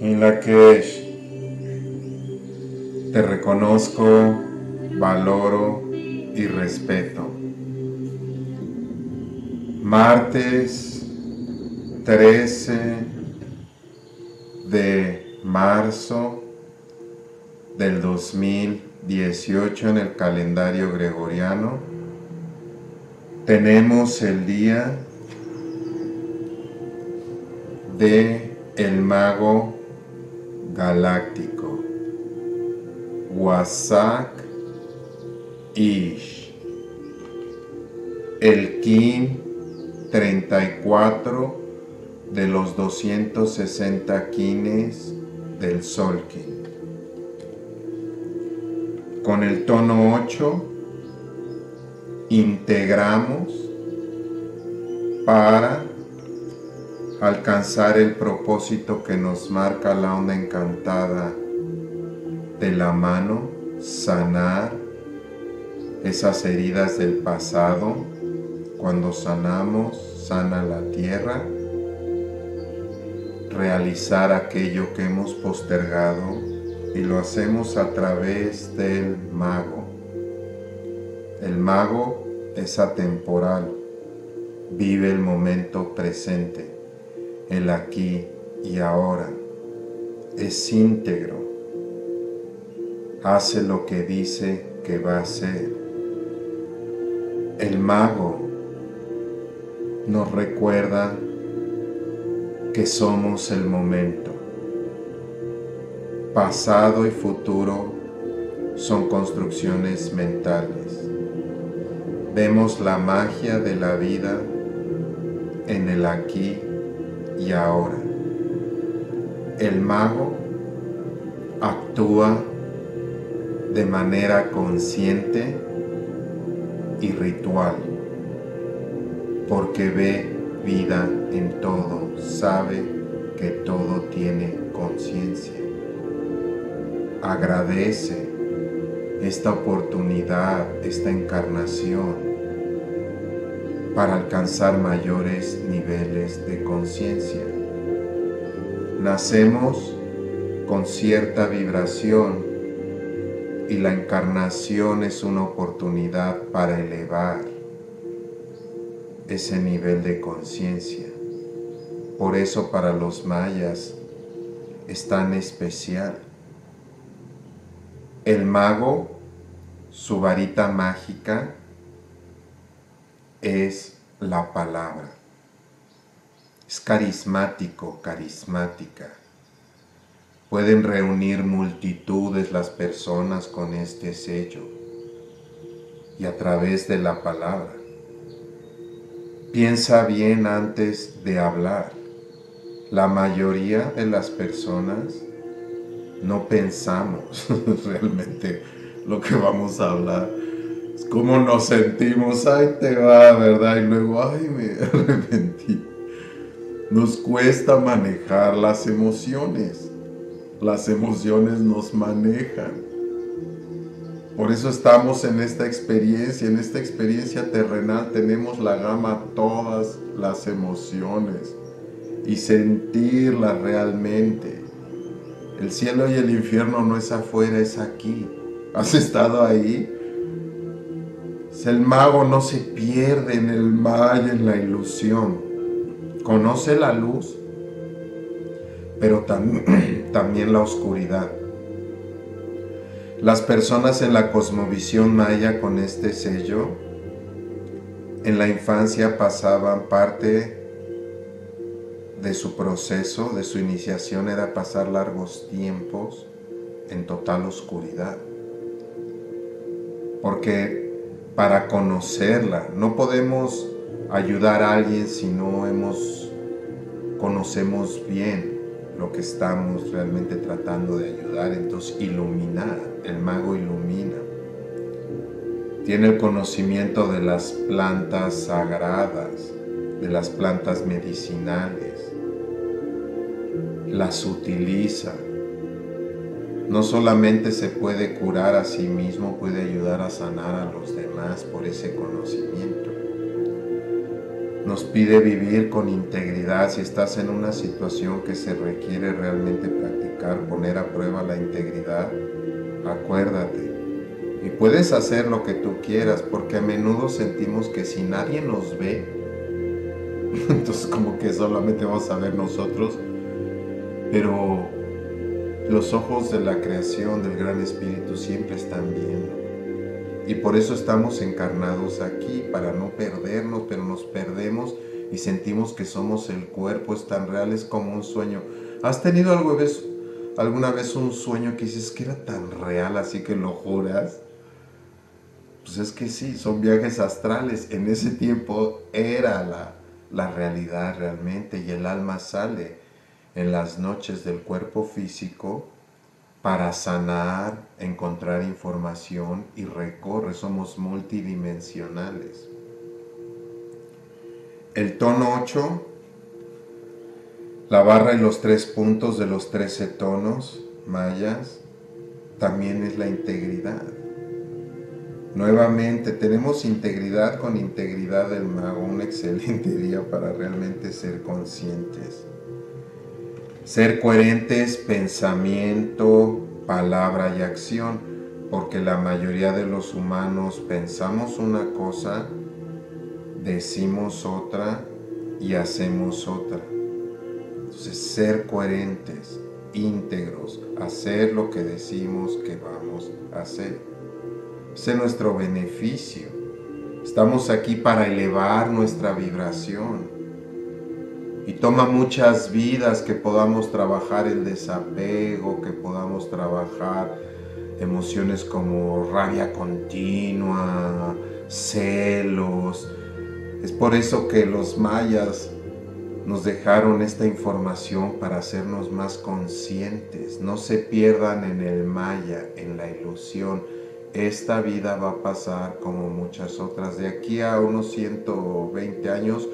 en la que te reconozco, valoro y respeto. Martes 13 de marzo del 2018 en el calendario gregoriano, tenemos el día de el Mago Galáctico, Wasak Ish, el Kin 34 de los 260 Kines del Solkin, con el tono 8 integramos para alcanzar el propósito que nos marca la onda encantada de la mano, sanar esas heridas del pasado. Cuando sanamos, sana la tierra, realizar aquello que hemos postergado, y lo hacemos a través del mago. El mago es atemporal, vive el momento presente, el aquí y ahora, es íntegro, hace lo que dice que va a hacer. El mago nos recuerda que somos el momento. Pasado y futuro son construcciones mentales. Vemos la magia de la vida en el aquí y ahora. El mago actúa de manera consciente y ritual, porque ve vida en todo, sabe que todo tiene conciencia. Agradece esta oportunidad, esta encarnación, para alcanzar mayores niveles de conciencia. Nacemos con cierta vibración y la encarnación es una oportunidad para elevar ese nivel de conciencia. Por eso para los mayas es tan especial. El mago, su varita mágica, es la palabra. Es carismático, carismática. Pueden reunir multitudes las personas con este sello y a través de la palabra. Piensa bien antes de hablar. La mayoría de las personas no pensamos realmente lo que vamos a hablar. ¿Cómo nos sentimos? Ay, te va, ¿verdad? Y luego, ay, me arrepentí. Nos cuesta manejar las emociones. Las emociones nos manejan. Por eso estamos en esta experiencia. En esta experiencia terrenal tenemos la gama, todas las emociones. Y sentirlas realmente. El cielo y el infierno no es afuera, es aquí. ¿Has estado ahí? El mago no se pierde en el mal, en la ilusión. Conoce la luz, pero también la oscuridad. Las personas en la cosmovisión maya con este sello, en la infancia pasaban parte de su proceso, de su iniciación, era pasar largos tiempos en total oscuridad. Porque para conocerla, no podemos ayudar a alguien si no conocemos bien lo que estamos realmente tratando de ayudar. Entonces iluminar, el mago ilumina, tiene el conocimiento de las plantas sagradas, de las plantas medicinales, las utiliza. No solamente se puede curar a sí mismo, puede ayudar a sanar a los demás por ese conocimiento. nos pide vivir con integridad. Si estás en una situación que se requiere realmente practicar, poner a prueba la integridad, acuérdate. Y puedes hacer lo que tú quieras, porque a menudo sentimos que si nadie nos ve, entonces como que solamente vamos a ver nosotros, pero los ojos de la creación del Gran Espíritu siempre están viendo. Y por eso estamos encarnados aquí, para no perdernos, pero nos perdemos y sentimos que somos el cuerpo. Es tan real, es como un sueño. ¿Has tenido alguna vez un sueño que dices que era tan real, así que lo juras? Pues es que sí, son viajes astrales. En ese tiempo era la realidad realmente, y el alma sale en las noches del cuerpo físico para sanar, encontrar información y recorre. Somos multidimensionales. El tono 8, la barra y los 3 puntos de los 13 tonos mayas, también es la integridad. Nuevamente, tenemos integridad con integridad del mago. Un excelente día para realmente ser conscientes. Ser coherentes, pensamiento, palabra y acción, porque la mayoría de los humanos pensamos una cosa, decimos otra y hacemos otra. Entonces, ser coherentes, íntegros, hacer lo que decimos que vamos a hacer. Ese es nuestro beneficio. Estamos aquí para elevar nuestra vibración. Y toma muchas vidas que podamos trabajar el desapego, que podamos trabajar emociones como rabia continua, celos. Es por eso que los mayas nos dejaron esta información para hacernos más conscientes. No se pierdan en el maya, en la ilusión. Esta vida va a pasar como muchas otras. De aquí a unos 120 años...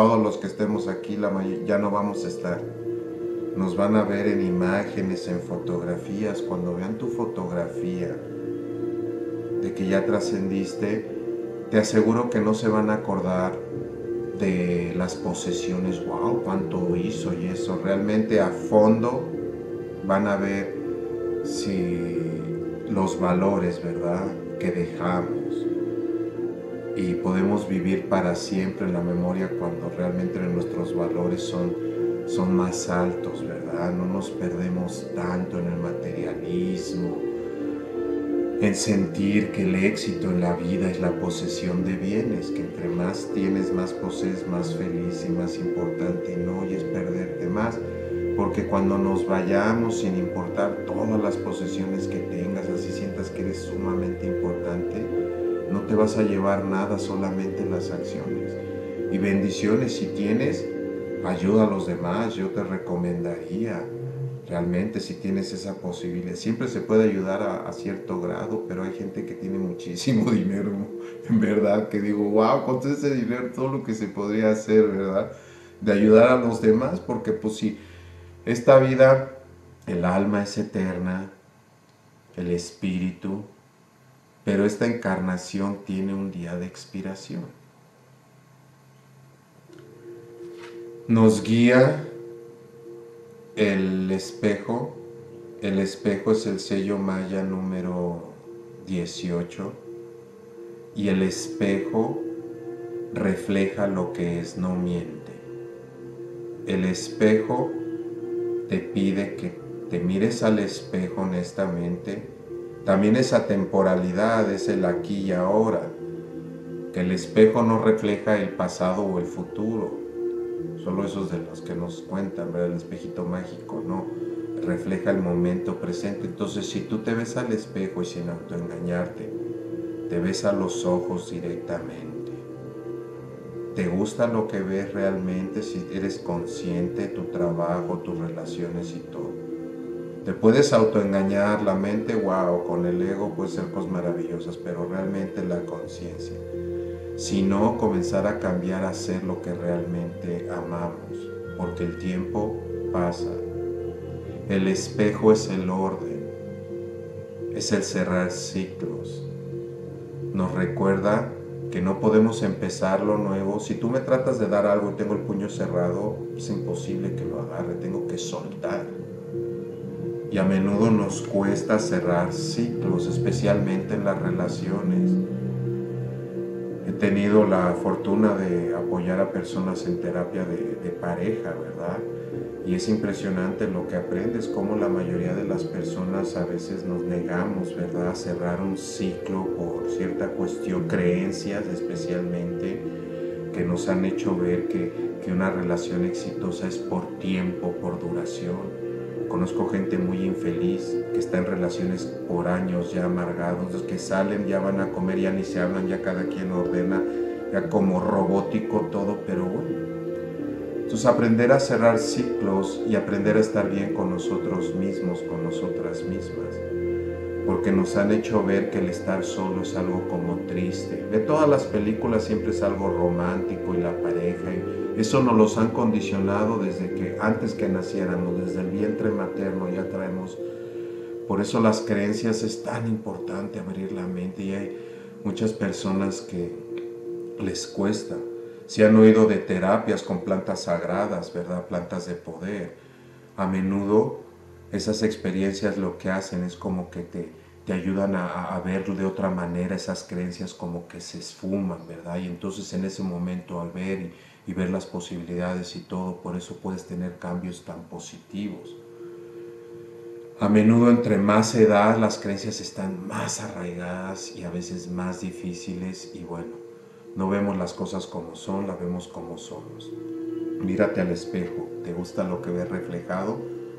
todos los que estemos aquí, la mayoría, ya no vamos a estar. Nos van a ver en imágenes, en fotografías. Cuando vean tu fotografía de que ya trascendiste, te aseguro que no se van a acordar de las posesiones. ¡Wow! ¿Cuánto hizo? Y eso realmente a fondo van a ver si los valores, ¿verdad?, que dejamos. Y podemos vivir para siempre en la memoria cuando realmente nuestros valores son más altos, ¿verdad? No nos perdemos tanto en el materialismo, en sentir que el éxito en la vida es la posesión de bienes, que entre más tienes, más posees, más feliz y más importante. No, y es perderte más, porque cuando nos vayamos, sin importar todas las posesiones que tengas, así sientas que eres sumamente importante, no te vas a llevar nada, solamente las acciones. Y bendiciones, si tienes, ayuda a los demás. Yo te recomendaría, realmente, si tienes esa posibilidad. Siempre se puede ayudar a cierto grado, pero hay gente que tiene muchísimo dinero, en verdad, que digo, wow, con todo ese dinero, todo lo que se podría hacer, ¿verdad? De ayudar a los demás, porque pues si esta vida, el alma es eterna, el espíritu, pero esta encarnación tiene un día de expiración. Nos guía el espejo. El espejo es el sello maya número 18. Y el espejo refleja lo que es, no miente. El espejo te pide que te mires al espejo honestamente. También esa temporalidad es el aquí y ahora, que el espejo no refleja el pasado o el futuro, solo esos de los que nos cuentan, ¿verdad? El espejito mágico, no, refleja el momento presente. Entonces, si tú te ves al espejo y sin autoengañarte, te ves a los ojos directamente, te gusta lo que ves realmente, si eres consciente de tu trabajo, tus relaciones y todo. Te puedes autoengañar, la mente, wow, con el ego puede ser cosas maravillosas, pero realmente la conciencia. Si no, comenzar a cambiar, a hacer lo que realmente amamos, porque el tiempo pasa. El espejo es el orden, es el cerrar ciclos. Nos recuerda que no podemos empezar lo nuevo. Si tú me tratas de dar algo y tengo el puño cerrado, es imposible que lo agarre, tengo que soltar. Y a menudo nos cuesta cerrar ciclos, especialmente en las relaciones. He tenido la fortuna de apoyar a personas en terapia de pareja, ¿verdad? Y es impresionante lo que aprendes, cómo la mayoría de las personas a veces nos negamos, ¿verdad?, a cerrar un ciclo por cierta cuestión, creencias especialmente, que nos han hecho ver que una relación exitosa es por tiempo, por duración. Conozco gente muy infeliz que está en relaciones por años ya amargados, los que salen ya van a comer, ya ni se hablan, ya cada quien ordena, ya como robótico todo, pero bueno. Entonces aprender a cerrar ciclos y aprender a estar bien con nosotros mismos, con nosotras mismas, porque nos han hecho ver que el estar solo es algo como triste. De todas las películas siempre es algo romántico y la pareja, y eso nos los han condicionado desde que antes que naciéramos, desde el vientre materno ya traemos. Por eso las creencias es tan importante abrir la mente, y hay muchas personas que les cuesta. Se han oído de terapias con plantas sagradas, ¿verdad? Plantas de poder. A menudo esas experiencias lo que hacen es como que te ayudan a ver de otra manera esas creencias, como que se esfuman, ¿verdad? Y entonces en ese momento al ver y ver las posibilidades y todo, por eso puedes tener cambios tan positivos. A menudo entre más edad las creencias están más arraigadas y a veces más difíciles, y bueno. No vemos las cosas como son, las vemos como somos. Mírate al espejo. ¿Te gusta lo que ves reflejado?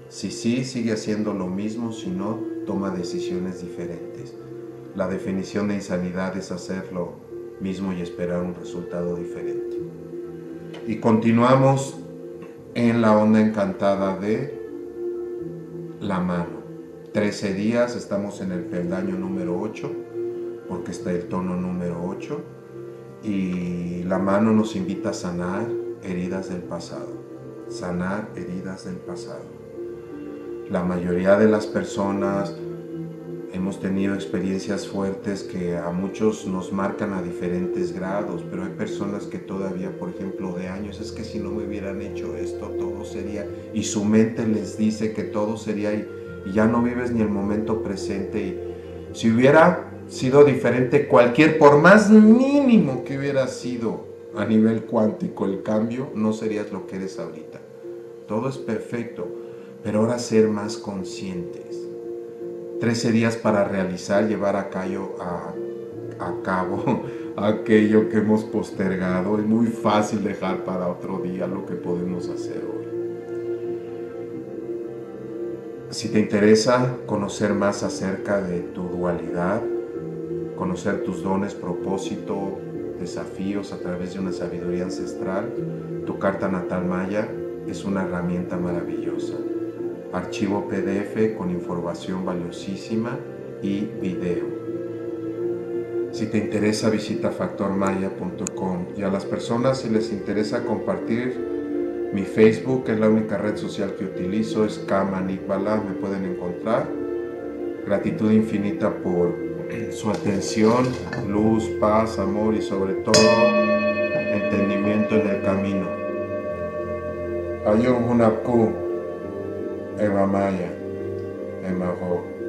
Si sí, sigue haciendo lo mismo. Si no, toma decisiones diferentes. La definición de insanidad es hacer lo mismo y esperar un resultado diferente. Y continuamos en la onda encantada de la mano. 13 días, estamos en el peldaño número 8, porque está el tono número 8. Y la mano nos invita a sanar heridas del pasado, sanar heridas del pasado. La mayoría de las personas hemos tenido experiencias fuertes que a muchos nos marcan a diferentes grados, pero hay personas que todavía, por ejemplo, de años, es que si no me hubieran hecho esto, todo sería, y su mente les dice que todo sería, y ya no vives ni el momento presente, y si hubiera sido diferente cualquier, por más mínimo que hubiera sido a nivel cuántico el cambio, no serías lo que eres ahorita. Todo es perfecto, pero ahora ser más conscientes. 13 días para realizar, llevar a cabo aquello que hemos postergado. Es muy fácil dejar para otro día lo que podemos hacer hoy. Si te interesa conocer más acerca de tu dualidad, conocer tus dones, propósito, desafíos a través de una sabiduría ancestral, tu carta natal maya es una herramienta maravillosa. Archivo PDF con información valiosísima y video. Si te interesa, visita factormaya.com. Y a las personas, si les interesa compartir mi Facebook, que es la única red social que utilizo, es Ka Manik Balam, me pueden encontrar. Gratitud infinita por su atención, luz, paz, amor y sobre todo entendimiento en el camino. Ayun Hunabku, Eva Maya, Mago.